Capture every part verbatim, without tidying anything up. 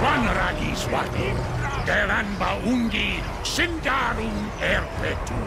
vanragi swati, deranba ungi, sindarum erpetu.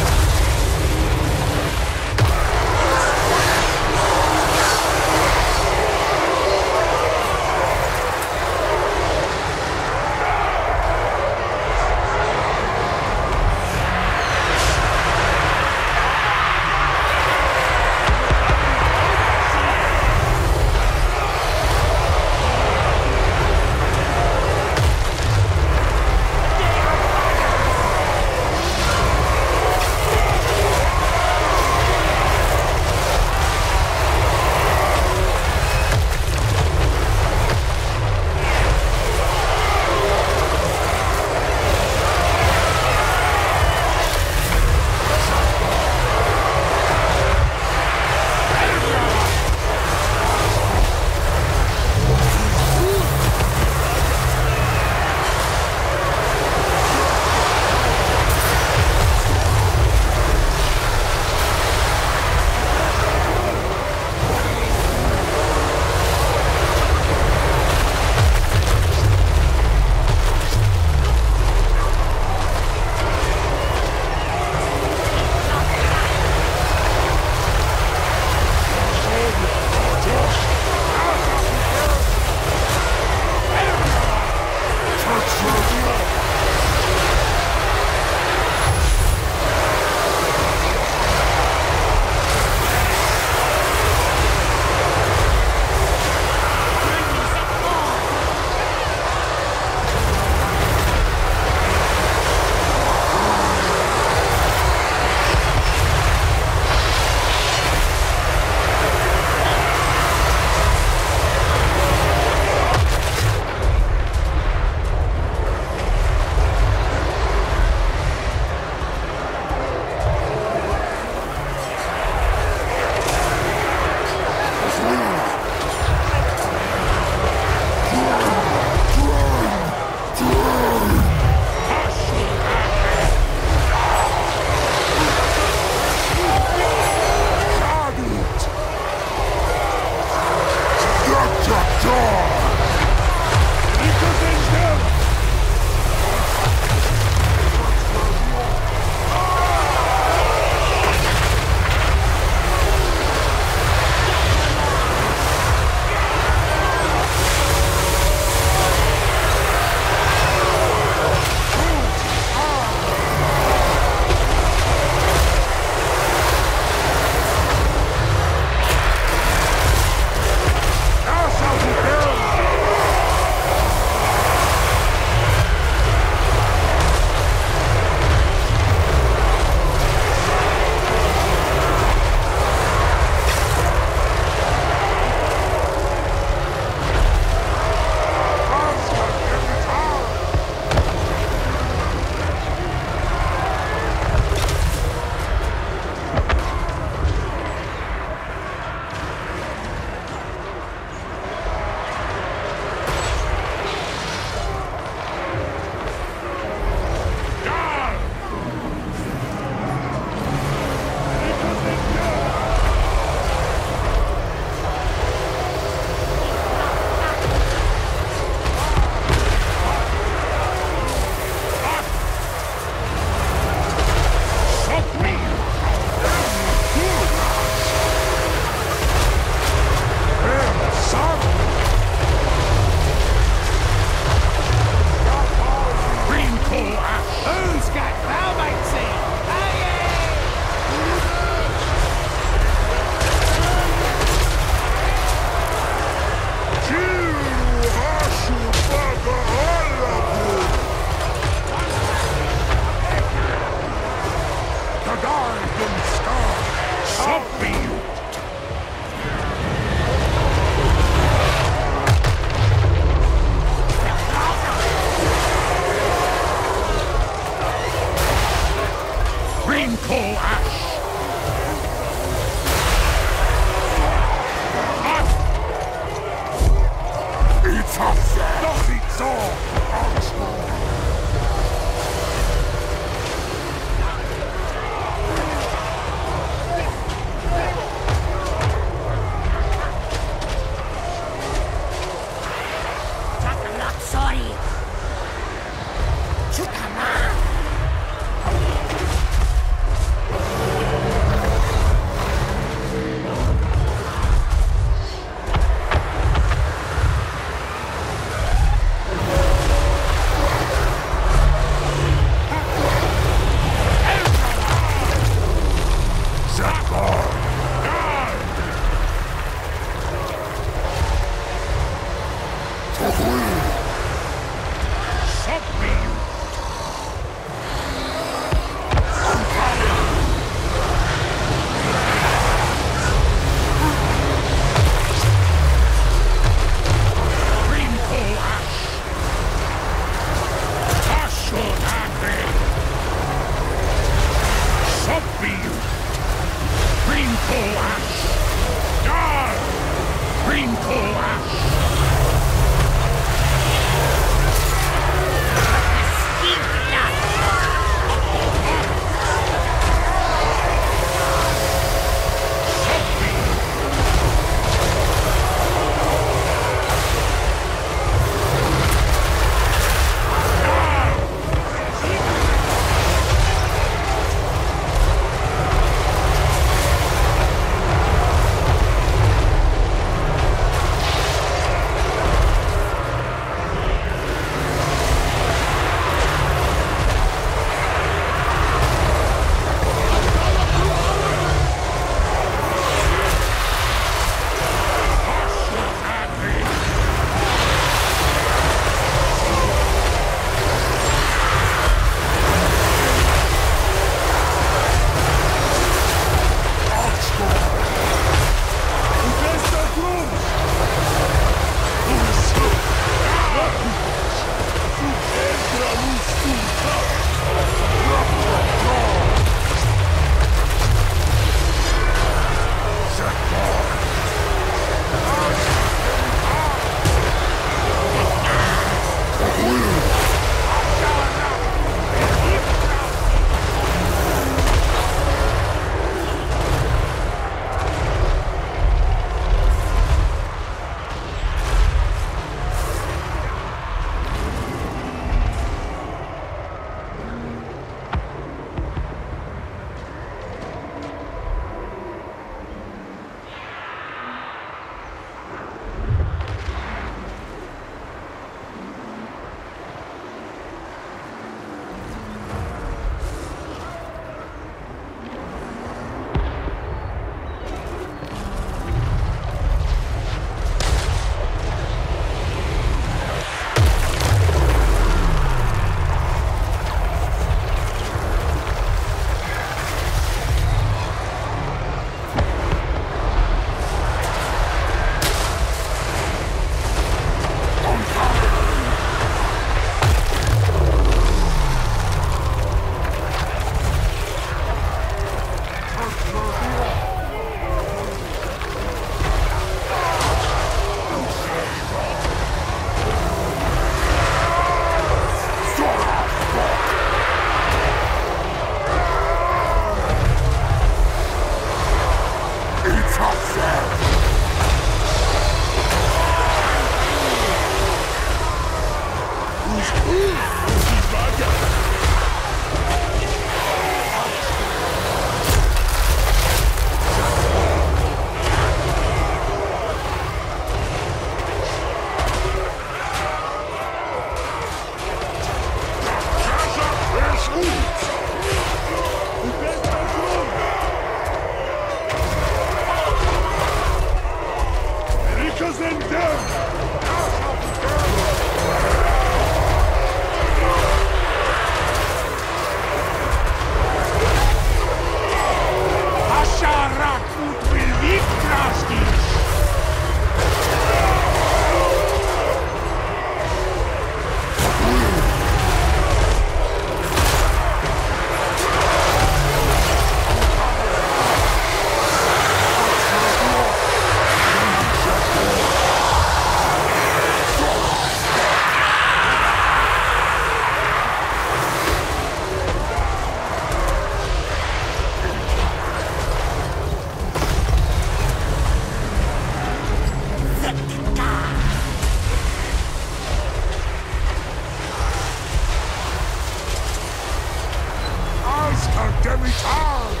Master Demitarge!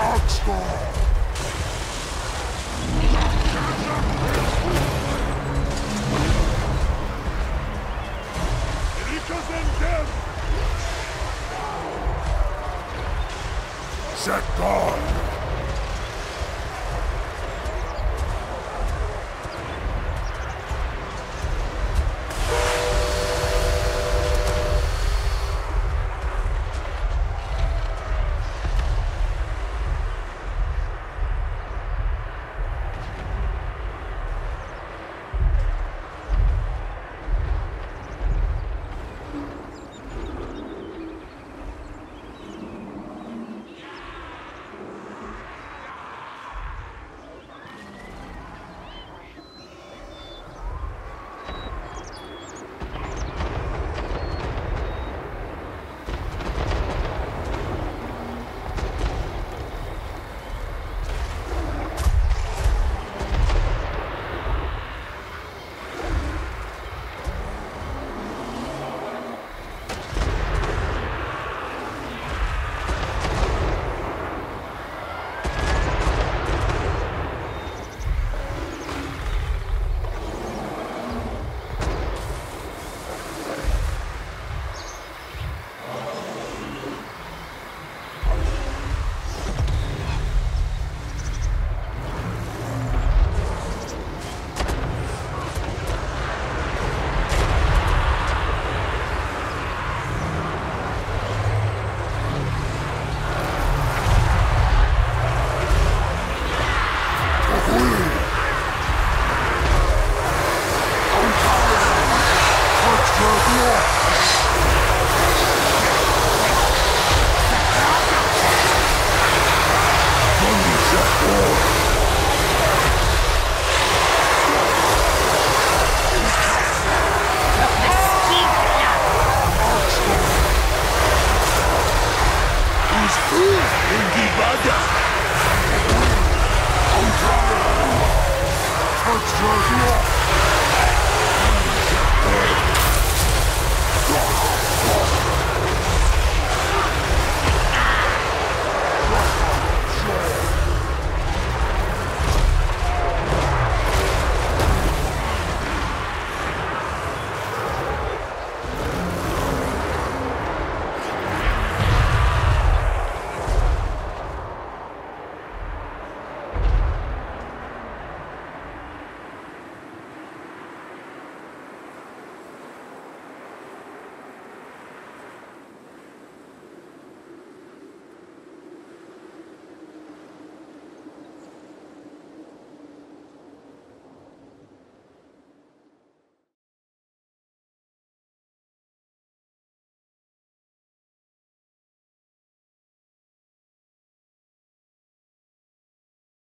Outscore! Set guard!